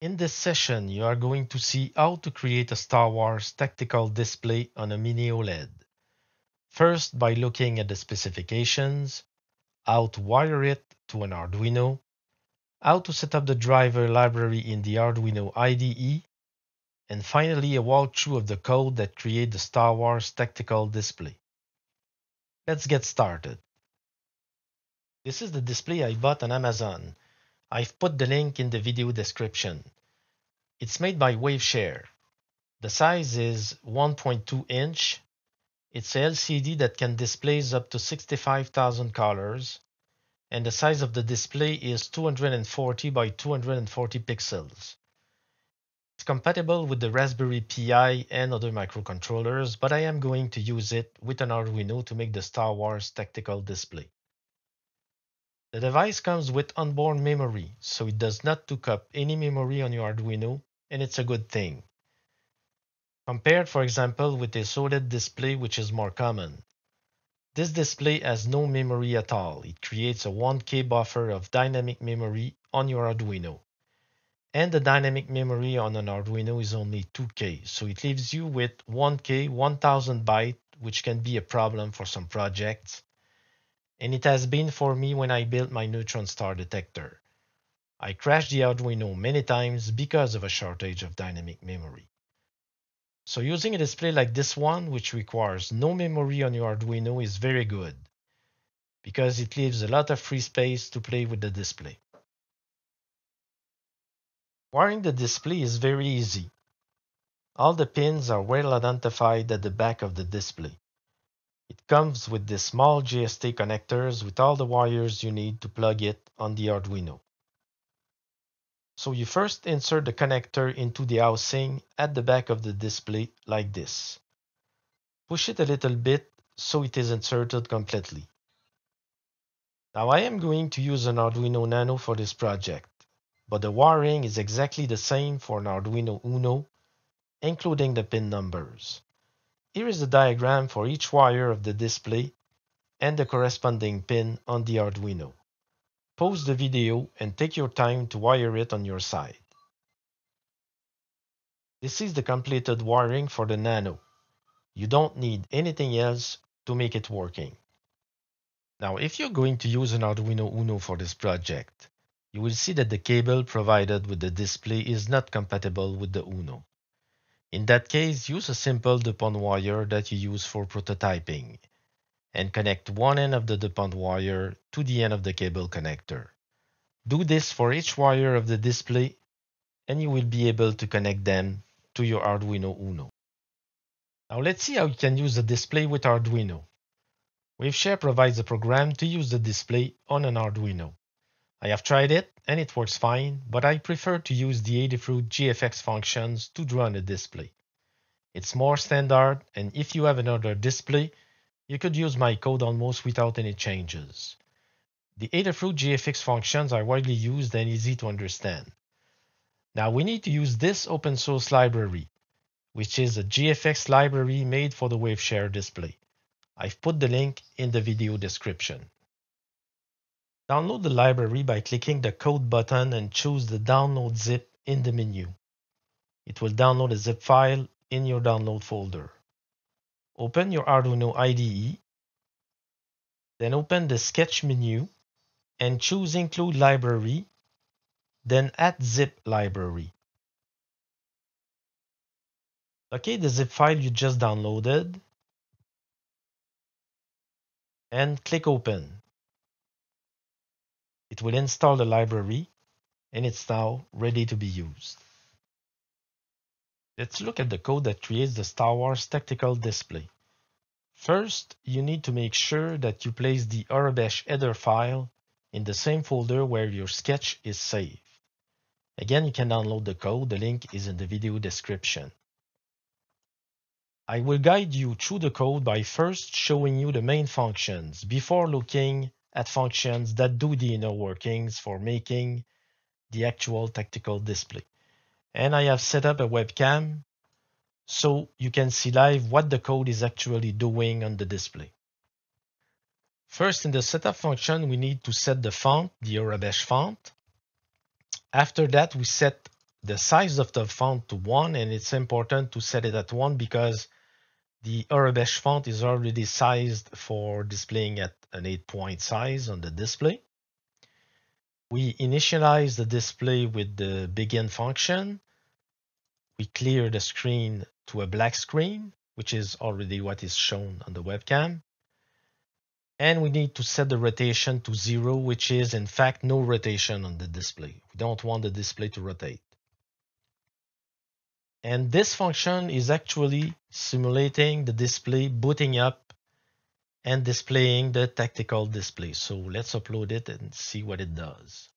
In this session, you are going to see how to create a Star Wars tactical display on a mini OLED. First, by looking at the specifications, how to wire it to an Arduino, how to set up the driver library in the Arduino IDE, and finally a walkthrough of the code that creates the Star Wars tactical display. Let's get started. This is the display I bought on Amazon. I've put the link in the video description. It's made by Waveshare. The size is 1.2 inch. It's a LCD that can display up to 65,000 colors. And the size of the display is 240 by 240 pixels. It's compatible with the Raspberry Pi and other microcontrollers, but I am going to use it with an Arduino to make the Star Wars tactical display. The device comes with onboard memory, so it does not take up any memory on your Arduino, and it's a good thing. Compared, for example, with a solid display, which is more common. This display has no memory at all. It creates a 1K buffer of dynamic memory on your Arduino. And the dynamic memory on an Arduino is only 2K, so it leaves you with 1K, 1000 bytes, which can be a problem for some projects. And it has been for me when I built my neutron star detector. I crashed the Arduino many times because of a shortage of dynamic memory. So using a display like this one, which requires no memory on your Arduino, is very good, because it leaves a lot of free space to play with the display. Wiring the display is very easy. All the pins are well identified at the back of the display. It comes with the small JST connectors with all the wires you need to plug it on the Arduino. So you first insert the connector into the housing at the back of the display like this. Push it a little bit so it is inserted completely. Now I am going to use an Arduino Nano for this project, but the wiring is exactly the same for an Arduino Uno, including the pin numbers. Here is the diagram for each wire of the display and the corresponding pin on the Arduino. Pause the video and take your time to wire it on your side. This is the completed wiring for the Nano. You don't need anything else to make it working. Now, if you're going to use an Arduino Uno for this project, you will see that the cable provided with the display is not compatible with the Uno. In that case, use a simple Dupont wire that you use for prototyping and connect one end of the Dupont wire to the end of the cable connector. Do this for each wire of the display and you will be able to connect them to your Arduino Uno. Now let's see how you can use the display with Arduino. Waveshare provides a program to use the display on an Arduino. I have tried it and it works fine, but I prefer to use the Adafruit GFX functions to draw on a display. It's more standard, and if you have another display, you could use my code almost without any changes. The Adafruit GFX functions are widely used and easy to understand. Now we need to use this open source library, which is a GFX library made for the Waveshare display. I've put the link in the video description. Download the library by clicking the code button and choose the download zip in the menu. It will download a zip file in your download folder. Open your Arduino IDE, then open the sketch menu and choose include library, then add zip library. Locate the zip file you just downloaded and click open. It will install the library, and it's now ready to be used. Let's look at the code that creates the Star Wars tactical display. First, you need to make sure that you place the Aurebesh header file in the same folder where your sketch is saved. Again, you can download the code. The link is in the video description. I will guide you through the code by first showing you the main functions before looking at functions that do the inner workings for making the actual tactical display. And I have set up a webcam so you can see live what the code is actually doing on the display. First, in the setup function, we need to set the font, the Aurebesh font. After that, we set the size of the font to 1, and it's important to set it at 1 because the Aurebesh font is already sized for displaying at an 8-point size on the display. We initialize the display with the begin function. We clear the screen to a black screen, which is already what is shown on the webcam. And we need to set the rotation to 0, which is in fact no rotation on the display. We don't want the display to rotate. And this function is actually simulating the display booting up and displaying the tactical display. So let's upload it and see what it does.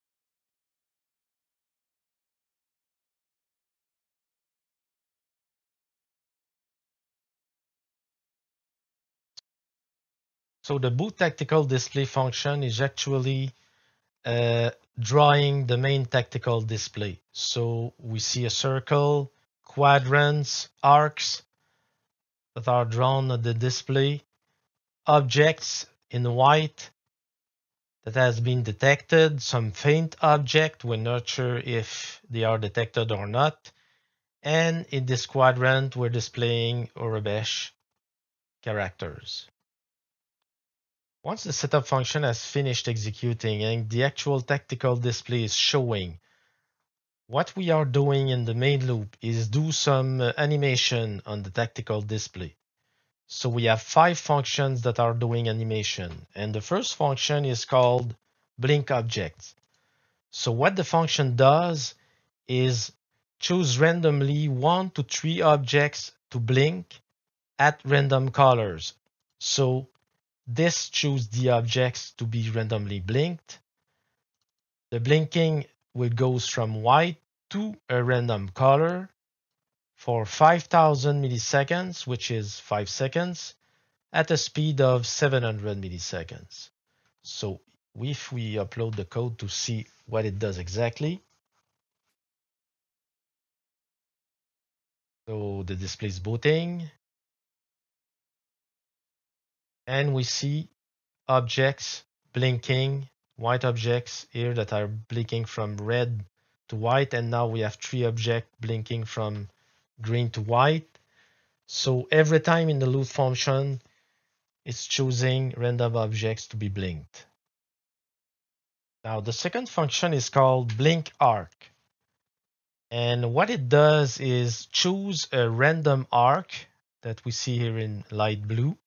So the boot tactical display function is actually drawing the main tactical display. So we see a circle, quadrants, arcs that are drawn on the display, objects in white that has been detected, some faint object, we're not sure if they are detected or not. And in this quadrant, we're displaying Aurebesh characters. Once the setup function has finished executing and the actual tactical display is showing, what we are doing in the main loop is do some animation on the tactical display. So we have 5 functions that are doing animation, and the first function is called blink objects. So what the function does is choose randomly 1 to 3 objects to blink at random colors. So this chooses the objects to be randomly blinked. The blinking will go from white to a random color for 5,000 milliseconds, which is 5 seconds, at a speed of 700 milliseconds. So if we upload the code to see what it does exactly. So the display is booting. And we see objects blinking, white objects here that are blinking from red to white. And now we have 3 objects blinking from green to white. So every time in the loop function, it's choosing random objects to be blinked. Now the second function is called blink arc. And what it does is choose a random arc that we see here in light blue.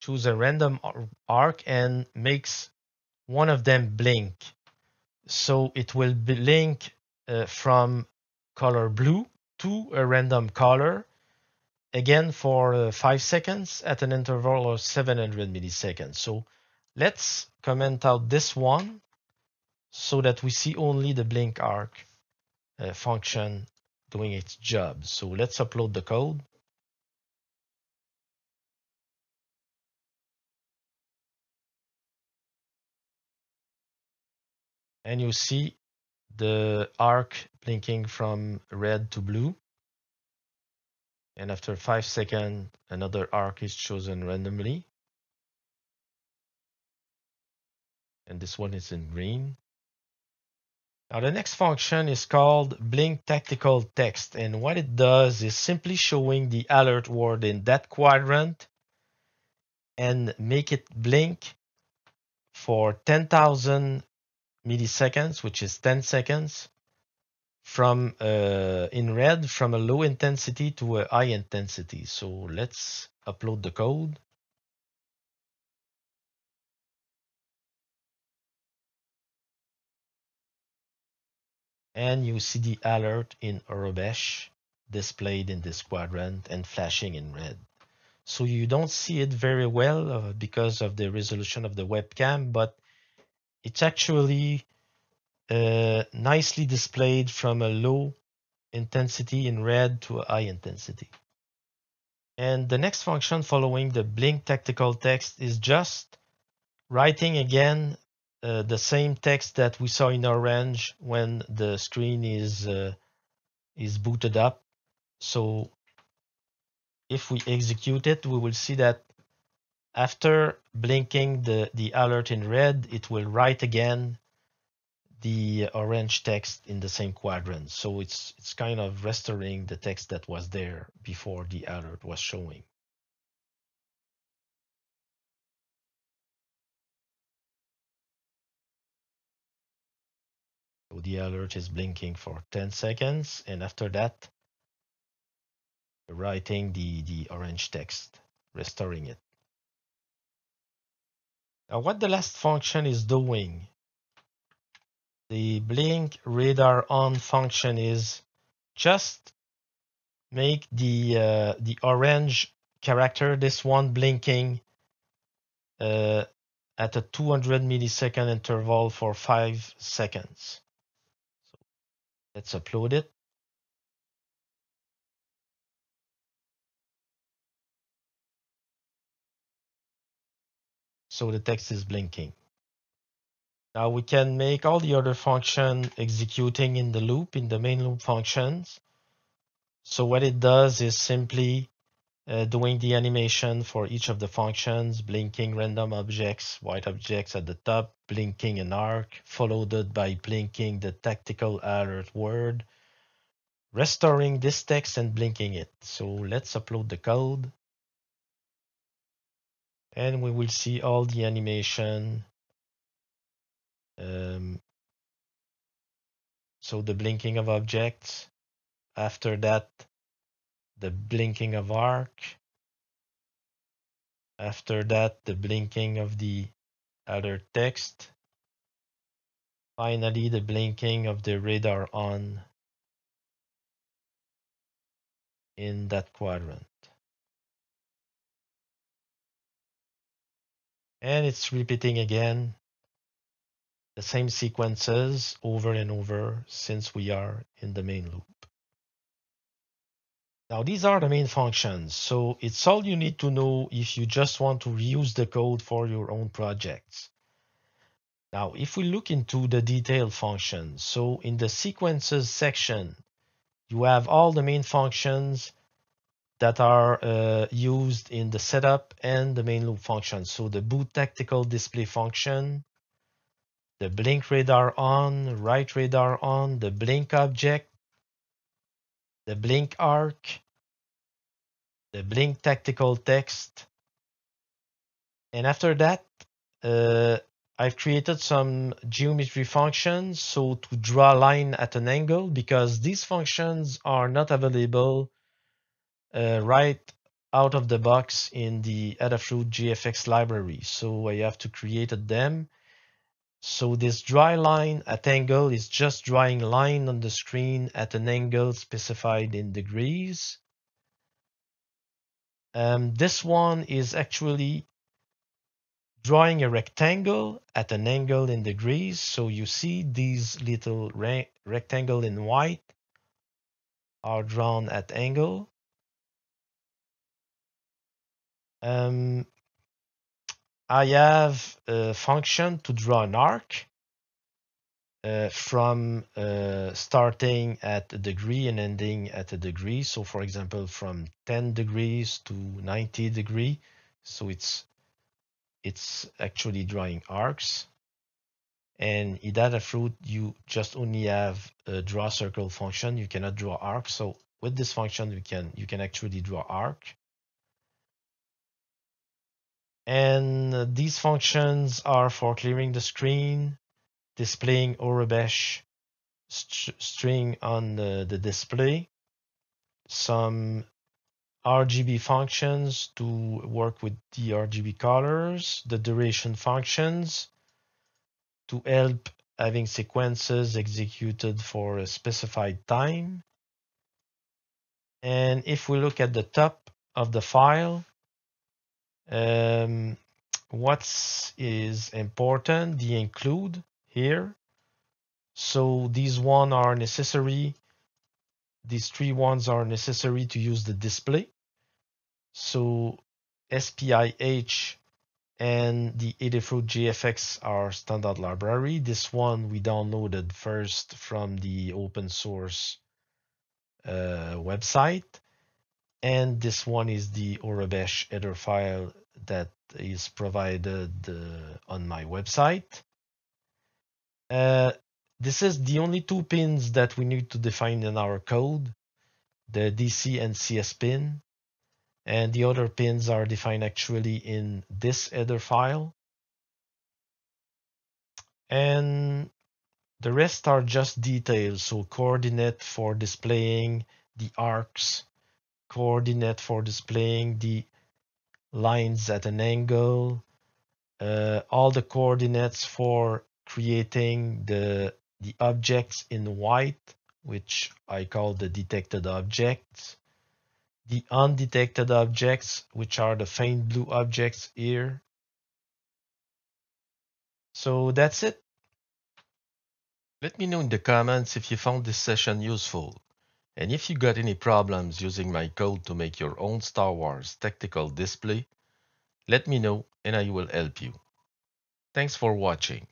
Choose a random arc and makes one of them blink. So it will blink from color blue to a random color, again for 5 seconds at an interval of 700 milliseconds. So let's comment out this one so that we see only the blink arc function doing its job. So let's upload the code. And you see the arc blinking from red to blue. And after 5 seconds, another arc is chosen randomly. And this one is in green. Now the next function is called blink tactical text. And what it does is simply showing the alert word in that quadrant and make it blink for 10,000 milliseconds, which is 10 seconds, from in red, from a low intensity to a high intensity. So let's upload the code. And you see the alert in Aurebesh displayed in this quadrant and flashing in red. So you don't see it very well because of the resolution of the webcam, but it's actually nicely displayed from a low intensity in red to a high intensity. And the next function following the blink tactical text is just writing again the same text that we saw in orange when the screen is booted up. So if we execute it, we will see that after blinking the alert in red, it will write again the orange text in the same quadrant. So it's kind of restoring the text that was there before the alert was showing. So the alert is blinking for 10 seconds, and after that, writing the orange text, restoring it. Now what the last function is doing, the blink radar on function is just make the orange character, this one, blinking at a 200 millisecond interval for 5 seconds. So let's upload it. So the text is blinking. Now we can make all the other function executing in the loop, in the main loop functions. So what it does is simply doing the animation for each of the functions, blinking random objects, white objects at the top, blinking an arc, followed by blinking the tactical alert word, restoring this text and blinking it. So let's upload the code. And we will see all the animation. So the blinking of objects, after that, the blinking of arc, after that, the blinking of the other text, finally, the blinking of the radar on in that quadrant. And it's repeating again the same sequences over and over since we are in the main loop. Now these are the main functions, so it's all you need to know if you just want to reuse the code for your own projects. Now if we look into the detail functions, so in the sequences section, you have all the main functions that are used in the setup and the main loop function. So the boot tactical display function, the blink radar on, right radar on, the blink object, the blink arc, the blink tactical text. And after that, I've created some geometry functions. So to draw a line at an angle, because these functions are not available right out of the box in the Adafruit GFX library. So I have to create them. So this draw line at angle is just drawing line on the screen at an angle specified in degrees. This one is actually drawing a rectangle at an angle in degrees. So you see these little rectangle in white are drawn at angle. I have a function to draw an arc from starting at a degree and ending at a degree. So for example, from 10 degrees to 90 degrees. So it's actually drawing arcs. And in Adafruit, you just only have a draw circle function. You cannot draw arc. So with this function, you can actually draw arc. And these functions are for clearing the screen, displaying Aurebesh string on the display, some RGB functions to work with the RGB colors, the duration functions to help having sequences executed for a specified time. And if we look at the top of the file, what is important, the include here. So these one are necessary. These three ones are necessary to use the display. So SPIH and the Adafruit GFX are standard library. This one we downloaded first from the open source website. And this one is the Aurebesh header file that is provided on my website. This is the only two pins that we need to define in our code, the DC and CS pin. And the other pins are defined actually in this header file. And the rest are just details, so coordinate for displaying the arcs, coordinate for displaying the lines at an angle, all the coordinates for creating the objects in white, which I call the detected objects, the undetected objects, which are the faint blue objects here. So that's it. Let me know in the comments if you found this session useful, and if you got any problems using my code to make your own Star Wars tactical display, let me know and I will help you. Thanks for watching.